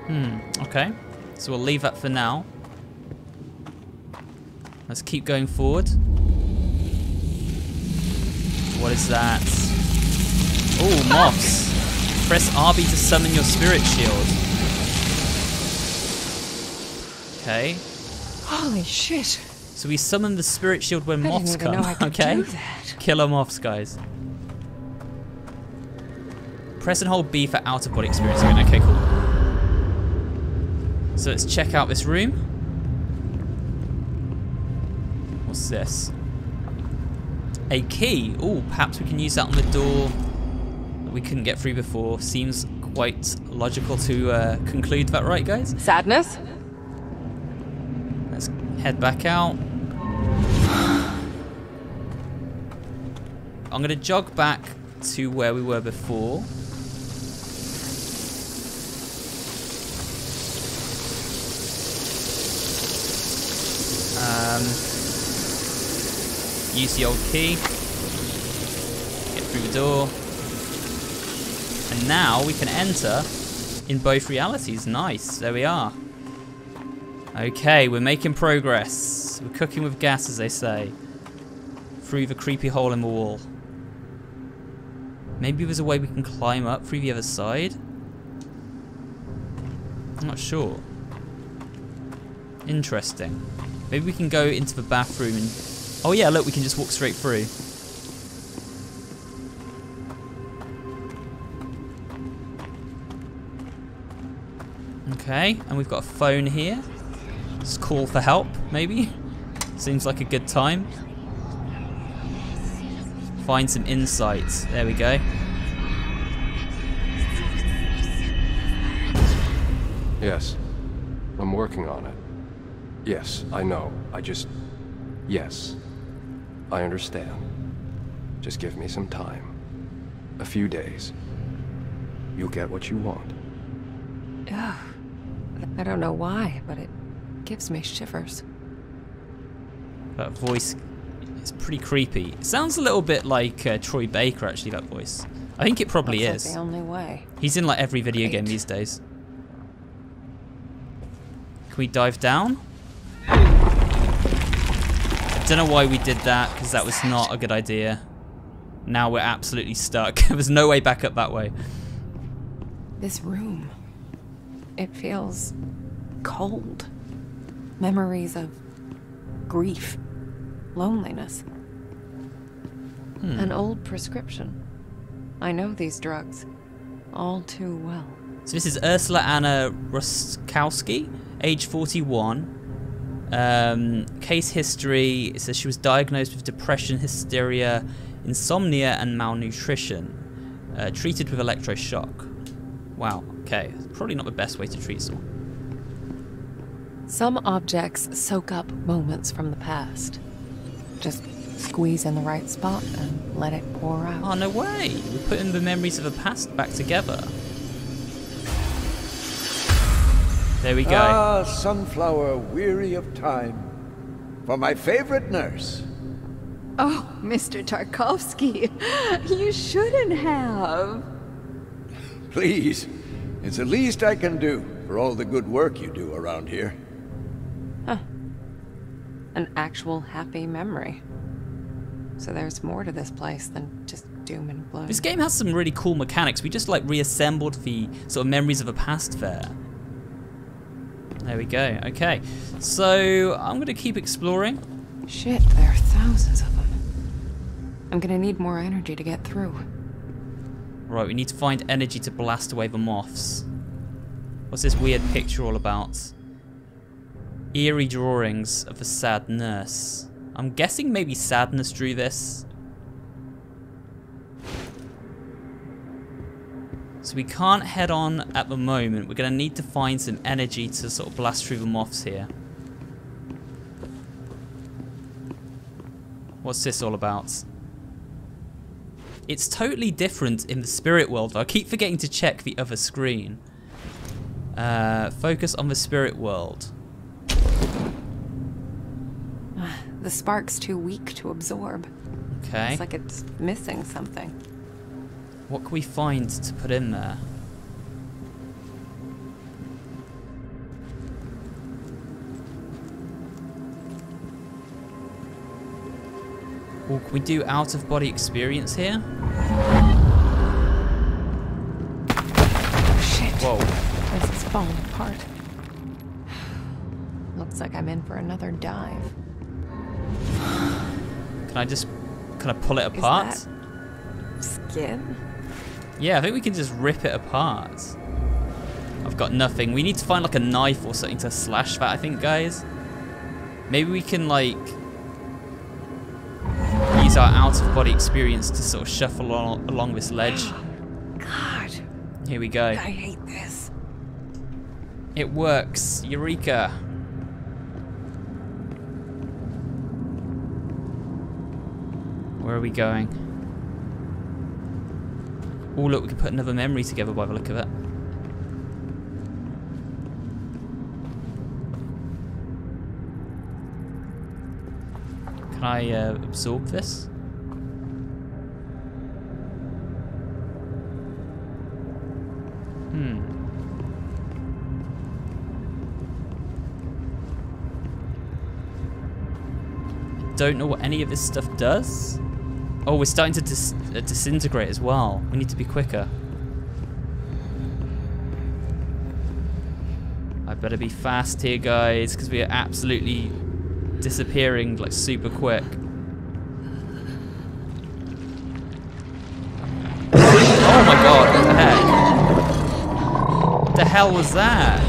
Hmm, okay. So we'll leave that for now. Let's keep going forward. What is that? Oh, moths! Press R B to summon your spirit shield. Okay. Holy shit! So we summon the spirit shield when I moths come, okay? Do that. Killer moths, guys. Press and hold B for outer body experience. Okay, cool. So let's check out this room. What's this? A key. Oh, perhaps we can use that on the door that we couldn't get through before. Seems quite logical to uh, conclude that, right, guys? Sadness. Let's head back out. I'm gonna jog back to where we were before. Um, use the old key, get through the door, and now we can enter in both realities. Nice, there we are. Okay, we're making progress. We're cooking with gas, as they say, through the creepy hole in the wall. Maybe there's a way we can climb up through the other side. I'm not sure. Interesting. Maybe we can go into the bathroom and... Oh yeah, look, we can just walk straight through. Okay, and we've got a phone here. Let's call for help, maybe? Seems like a good time. Find some insights. There we go. Yes, I'm working on it. Yes, I know. I just... Yes. I understand. Just give me some time. A few days. You'll get what you want. Ugh. I don't know why, but it gives me shivers. That voice is pretty creepy. It sounds a little bit like uh, Troy Baker, actually, that voice. I think it probably is. That's the only way. He's in like every video Great. game these days. Can we dive down? I don't know why we did that, because that was not a good idea. Now we're absolutely stuck. There's no way back up that way. This room, it feels cold. Memories of grief, loneliness. Hmm. An old prescription. I know these drugs all too well. So this is Ursula Anna Ruskowski, age forty-one. Um, case history, it says she was diagnosed with depression, hysteria, insomnia, and malnutrition. Uh, treated with electroshock. Wow, okay. Probably not the best way to treat someone. Some objects soak up moments from the past. Just squeeze in the right spot and let it pour out. Oh, no way! We're putting the memories of the past back together. There we go. Ah, sunflower, weary of time, for my favorite nurse. Oh, Mister Tarkovsky, you shouldn't have. Please, it's the least I can do for all the good work you do around here. Huh. An actual happy memory. So there's more to this place than just doom and gloom. This game has some really cool mechanics. We just like reassembled the sort of memories of the past there. There we go. Okay, so I'm gonna keep exploring. Shit, there are thousands of them. I'm gonna need more energy to get through. Right, we need to find energy to blast away the moths. What's this weird picture all about? Eerie drawings of a sad nurse. I'm guessing maybe sadness drew this. So we can't head on at the moment. We're gonna need to find some energy to sort of blast through the moths here. What's this all about? It's totally different in the spirit world though. I keep forgetting to check the other screen. Uh, focus on the spirit world. The spark's too weak to absorb. Okay. It's like it's missing something. What can we find to put in there? Well, can we do out-of-body experience here? Shit. Whoa. This is falling apart. Looks like I'm in for another dive. Can I just kind of pull it apart? Is that skin? Yeah, I think we can just rip it apart. I've got nothing. We need to find like a knife or something to slash that, I think, guys. Maybe we can like use our out-of-body experience to sort of shuffle along, along this ledge. God. Here we go. I hate this. It works. Eureka. Where are we going? Oh look, we can put another memory together by the look of it. Can I uh, absorb this? Hmm. I don't know what any of this stuff does. Oh, we're starting to dis uh, disintegrate as well. We need to be quicker. I better be fast here, guys, because we are absolutely disappearing like super quick. Oh my god, what the heck? What the hell was that?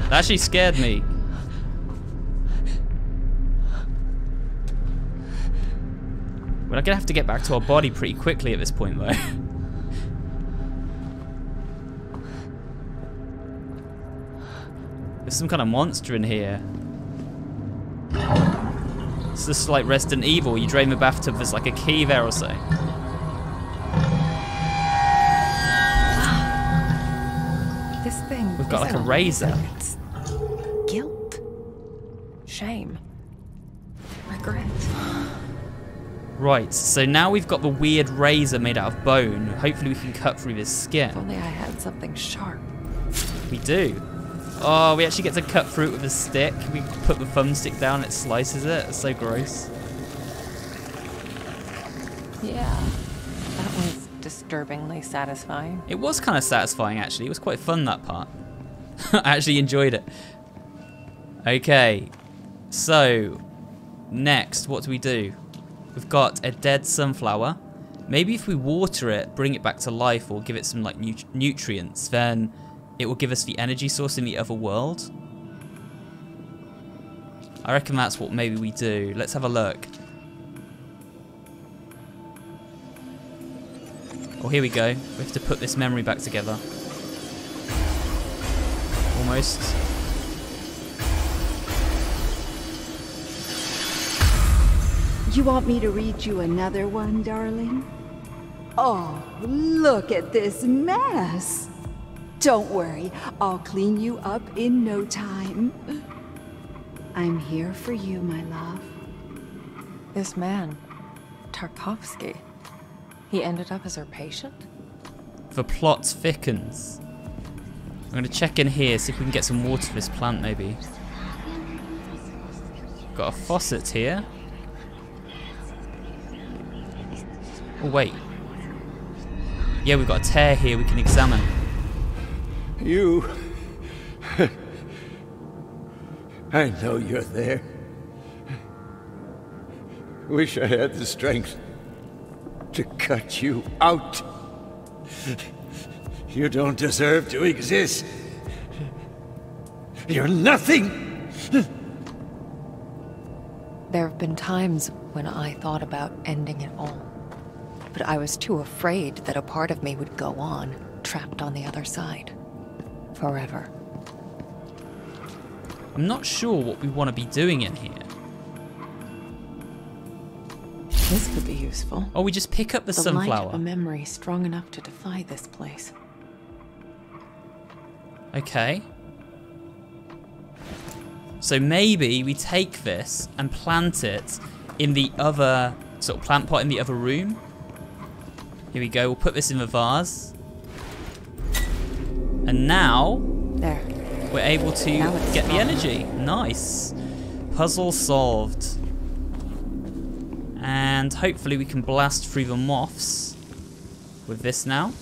That actually scared me. We're gonna have to get back to our body pretty quickly at this point, though. There's some kind of monster in here. It's just like Resident Evil. You drain the bathtub, there's like a key there or something. This thing. We've got like a razor. It's guilt, shame, regret. Right, so now we've got the weird razor made out of bone. Hopefully we can cut through this skin. If only I had something sharp. We do. Oh, we actually get to cut through it with a stick. We put the thumbstick down, it slices it. It's so gross. Yeah, that was disturbingly satisfying. It was kind of satisfying, actually. It was quite fun, that part. I actually enjoyed it. Okay, so next, what do we do? We've got a dead sunflower. Maybe if we water it, bring it back to life, or give it some like nut nutrients, then it will give us the energy source in the other world. I reckon that's what maybe we do. Let's have a look. Oh, here we go. We have to put this memory back together. Almost. You want me to read you another one, darling? Oh, look at this mess! Don't worry, I'll clean you up in no time. I'm here for you, my love. This man, Tarkovsky, he ended up as her patient? The plot thickens. I'm gonna check in here, see if we can get some water for this plant, maybe. Got a faucet here. Oh, wait. Yeah, we've got a tear here we can examine. You... I know you're there. Wish I had the strength to cut you out. You don't deserve to exist. You're nothing! There have been times when I thought about ending it all. But I was too afraid that a part of me would go on, trapped on the other side. Forever. I'm not sure what we want to be doing in here. This could be useful. Oh, we just pick up the, the sunflower. The light of a memory strong enough to defy this place. Okay. So maybe we take this and plant it in the other, sort of plant pot in the other room. Here we go, we'll put this in the vase. And now, there. We're able to get the energy. Nice. Puzzle solved. And hopefully we can blast through the moths with this now.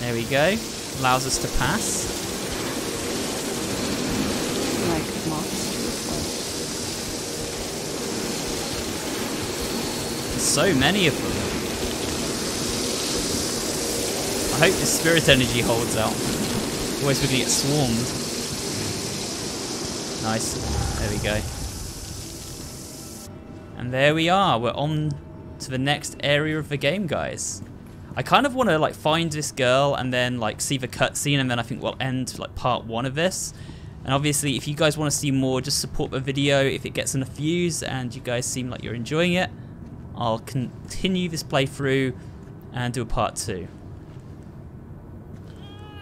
There we go. Allows us to pass. Like moths. There's so many of them. I hope the spirit energy holds out. Otherwise we're gonna get swarmed. Nice. There we go. And there we are. We're on to the next area of the game, guys. I kind of want to like find this girl and then like see the cutscene, and then I think we'll end like part one of this. And obviously, if you guys want to see more, just support the video. If it gets enough views and you guys seem like you're enjoying it, I'll continue this playthrough and do a part two.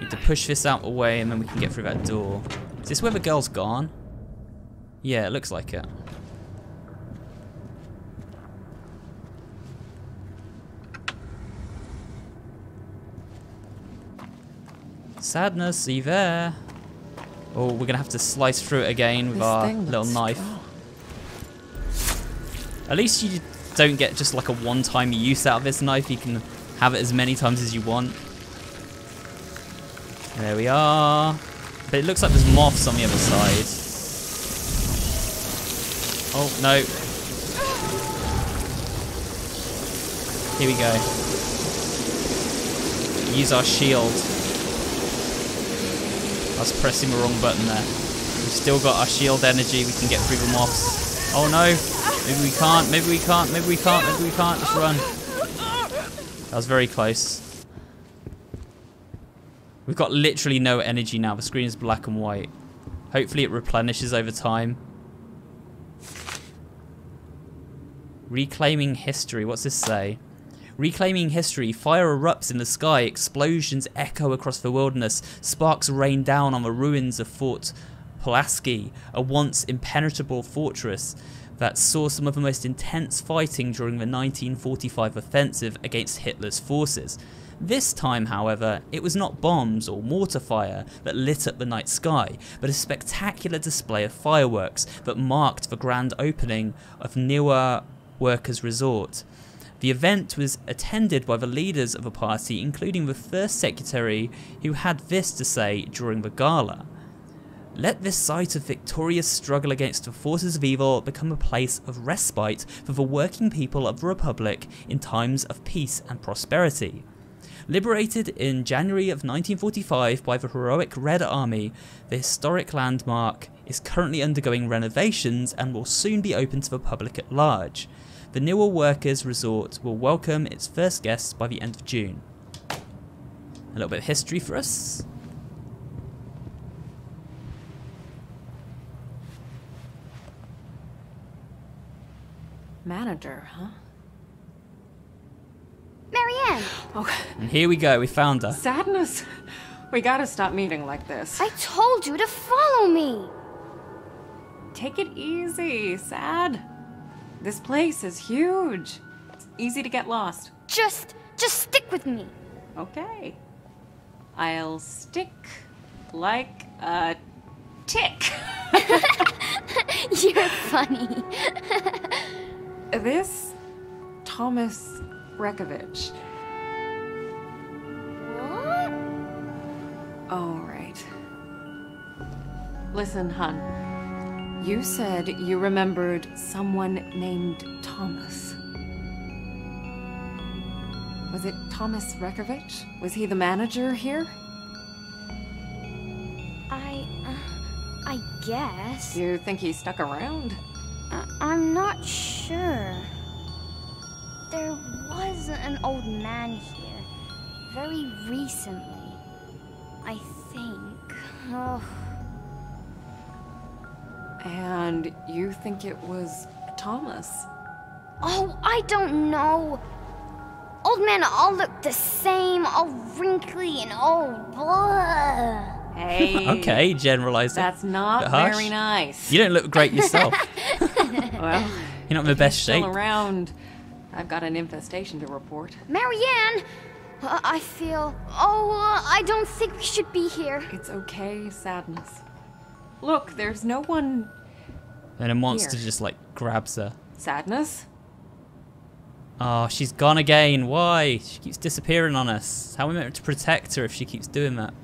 Need to push this out the way and then we can get through that door. Is this where the girl's gone? Yeah, it looks like it. Sadness, see there. Oh, we're gonna have to slice through it again with our little knife. At least you don't get just like a one-time use out of this knife. You can have it as many times as you want. There we are. But it looks like there's moths on the other side. Oh, no. Here we go. Use our shield. I was pressing the wrong button there. We've still got our shield energy. We can get through the moths. Oh, no. Maybe we can't. Maybe we can't. Maybe we can't. Maybe we can't. Just run. That was very close. We've got literally no energy now. The screen is black and white. Hopefully it replenishes over time. Reclaiming history. What's this say? Reclaiming history. Fire erupts in the sky. Explosions echo across the wilderness. Sparks rain down on the ruins of Fort Pulaski, a once impenetrable fortress that saw some of the most intense fighting during the nineteen forty-five offensive against Hitler's forces. This time, however, it was not bombs or mortar fire that lit up the night sky, but a spectacular display of fireworks that marked the grand opening of Niwa Workers' Resort. The event was attended by the leaders of the party, including the first secretary, who had this to say during the gala. Let this site of victorious struggle against the forces of evil become a place of respite for the working people of the Republic in times of peace and prosperity. Liberated in January of nineteen forty-five by the heroic Red Army, the historic landmark is currently undergoing renovations and will soon be open to the public at large. The Niwa Workers' Resort will welcome its first guests by the end of June. A little bit of history for us. manager, huh? Marianne! Okay. And here we go, we found her. Sadness. We gotta stop meeting like this. I told you to follow me! Take it easy, Sad. This place is huge. It's easy to get lost. Just, just stick with me. Okay. I'll stick like a tick. You're funny. This Thomas Rekovich. What? All right. Listen, hun. You said you remembered someone named Thomas. Was it Thomas Rekovich? Was he the manager here? I... Uh, I guess... You think he stuck around? Uh, I'm not sure. There was an old man here. Very recently. I think... Oh. And you think it was Thomas? Oh, I don't know. Old men all look the same, all wrinkly and old. Blah. Hey. Okay, generalizing. That's not very nice. You don't look great yourself. Well, you're not in the best shape. Still around. I've got an infestation to report. Marianne, uh, I feel. Oh, uh, I don't think we should be here. It's okay, Sadness. Look, there's no one. And a monster here. Just like grabs her. Sadness? Oh, she's gone again. Why? She keeps disappearing on us. How are we meant to protect her if she keeps doing that?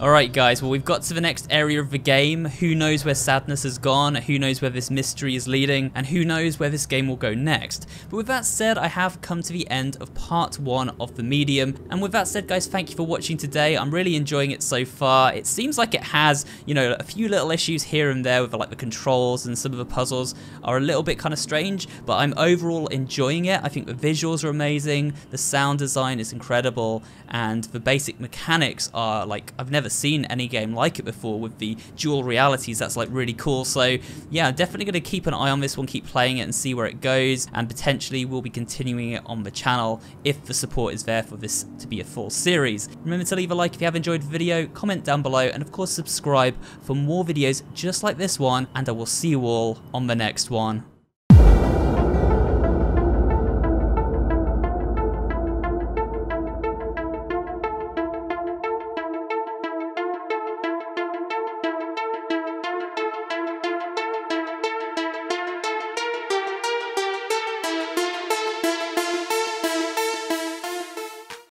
Alright guys, well we've got to the next area of the game. Who knows where Sadness has gone, who knows where this mystery is leading, and who knows where this game will go next. But with that said, I have come to the end of part one of The Medium. And with that said guys, thank you for watching today. I'm really enjoying it so far. It seems like it has, you know, a few little issues here and there with like the controls, and some of the puzzles are a little bit kind of strange, but I'm overall enjoying it. I think the visuals are amazing, the sound design is incredible, and the basic mechanics are like, I've never seen any game like it before with the dual realities. That's like really cool. So yeah, definitely going to keep an eye on this one, keep playing it and see where it goes, and potentially we'll be continuing it on the channel if the support is there for this to be a full series. Remember to leave a like if you have enjoyed the video, comment down below, and of course subscribe for more videos just like this one, and I will see you all on the next one.